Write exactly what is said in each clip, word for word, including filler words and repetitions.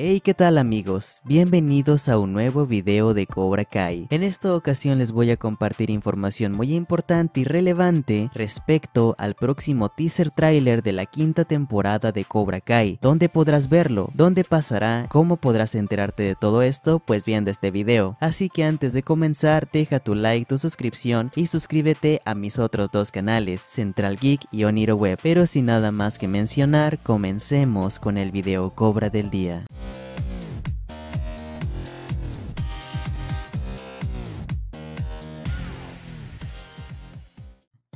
Hey, ¿qué tal amigos? Bienvenidos a un nuevo video de Cobra Kai. En esta ocasión les voy a compartir información muy importante y relevante respecto al próximo teaser tráiler de la quinta temporada de Cobra Kai. ¿Dónde podrás verlo? ¿Dónde pasará? ¿Cómo podrás enterarte de todo esto? Pues viendo este video. Así que antes de comenzar, deja tu like, tu suscripción y suscríbete a mis otros dos canales, Central Geek y Oniro Web. Pero sin nada más que mencionar, comencemos con el video Cobra del día.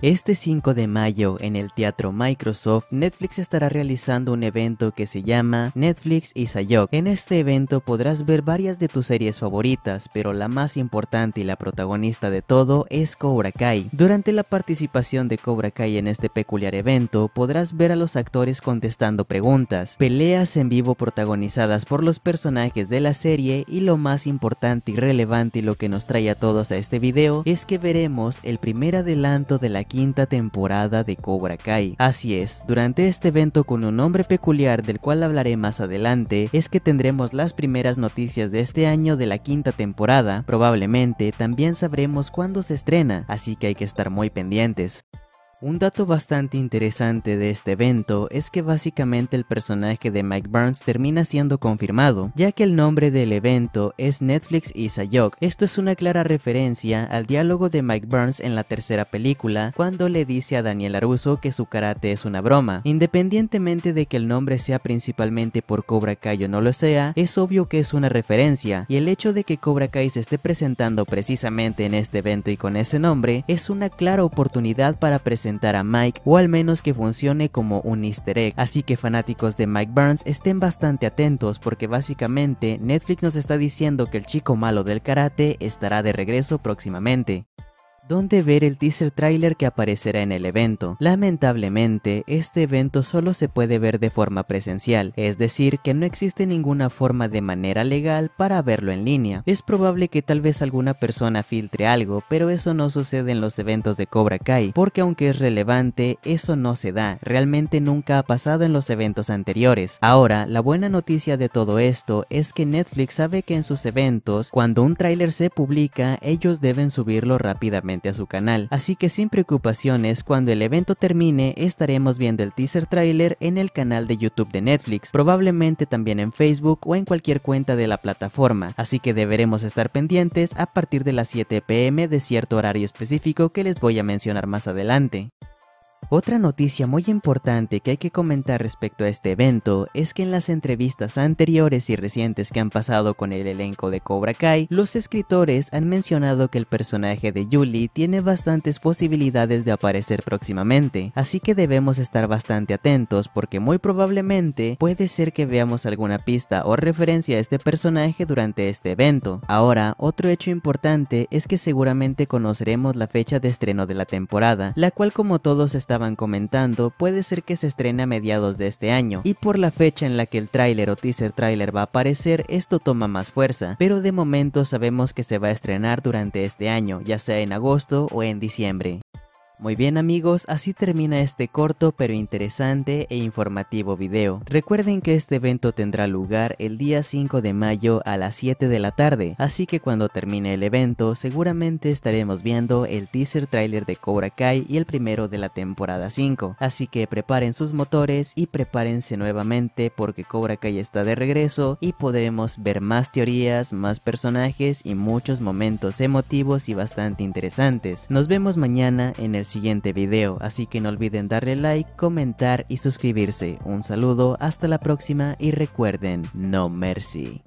Este cinco de mayo, en el Teatro Microsoft, Netflix estará realizando un evento que se llama Netflix y Sayok. En este evento podrás ver varias de tus series favoritas, pero la más importante y la protagonista de todo es Cobra Kai. Durante la participación de Cobra Kai en este peculiar evento, podrás ver a los actores contestando preguntas, peleas en vivo protagonizadas por los personajes de la serie, y lo más importante y relevante y lo que nos trae a todos a este video, es que veremos el primer adelanto de la quinta temporada de Cobra Kai. Así es, durante este evento con un nombre peculiar del cual hablaré más adelante, es que tendremos las primeras noticias de este año de la quinta temporada. Probablemente también sabremos cuándo se estrena, así que hay que estar muy pendientes. Un dato bastante interesante de este evento es que básicamente el personaje de Mike Barnes termina siendo confirmado, ya que el nombre del evento es Netflix y Sayok. Esto es una clara referencia al diálogo de Mike Barnes en la tercera película, cuando le dice a Daniel Aruso que su karate es una broma. Independientemente de que el nombre sea principalmente por Cobra Kai o no lo sea, es obvio que es una referencia, y el hecho de que Cobra Kai se esté presentando precisamente en este evento y con ese nombre, es una clara oportunidad para presentar a Mike, o al menos que funcione como un easter egg. Así que fanáticos de Mike Barnes, estén bastante atentos, porque básicamente Netflix nos está diciendo que el chico malo del karate estará de regreso próximamente. ¿Dónde ver el teaser tráiler que aparecerá en el evento? Lamentablemente, este evento solo se puede ver de forma presencial, es decir, que no existe ninguna forma de manera legal para verlo en línea. Es probable que tal vez alguna persona filtre algo, pero eso no sucede en los eventos de Cobra Kai, porque aunque es relevante, eso no se da, realmente nunca ha pasado en los eventos anteriores. Ahora, la buena noticia de todo esto es que Netflix sabe que en sus eventos, cuando un tráiler se publica, ellos deben subirlo rápidamente a su canal, así que sin preocupaciones, cuando el evento termine estaremos viendo el teaser trailer en el canal de YouTube de Netflix, probablemente también en Facebook o en cualquier cuenta de la plataforma, así que deberemos estar pendientes a partir de las siete p m de cierto horario específico que les voy a mencionar más adelante. Otra noticia muy importante que hay que comentar respecto a este evento es que en las entrevistas anteriores y recientes que han pasado con el elenco de Cobra Kai, los escritores han mencionado que el personaje de Julie tiene bastantes posibilidades de aparecer próximamente, así que debemos estar bastante atentos, porque muy probablemente puede ser que veamos alguna pista o referencia a este personaje durante este evento. Ahora, otro hecho importante es que seguramente conoceremos la fecha de estreno de la temporada, la cual, como todos están estaban comentando, puede ser que se estrene a mediados de este año, y por la fecha en la que el tráiler o teaser tráiler va a aparecer, esto toma más fuerza, pero de momento sabemos que se va a estrenar durante este año, ya sea en agosto o en diciembre. Muy bien amigos, así termina este corto pero interesante e informativo video. Recuerden que este evento tendrá lugar el día cinco de mayo a las siete de la tarde, así que cuando termine el evento seguramente estaremos viendo el teaser tráiler de Cobra Kai y el primero de la temporada cinco, así que preparen sus motores y prepárense nuevamente, porque Cobra Kai está de regreso y podremos ver más teorías, más personajes y muchos momentos emotivos y bastante interesantes. Nos vemos mañana en el siguiente video, así que no olviden darle like, comentar y suscribirse. Un saludo, hasta la próxima y recuerden, no mercy.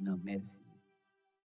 No mercy.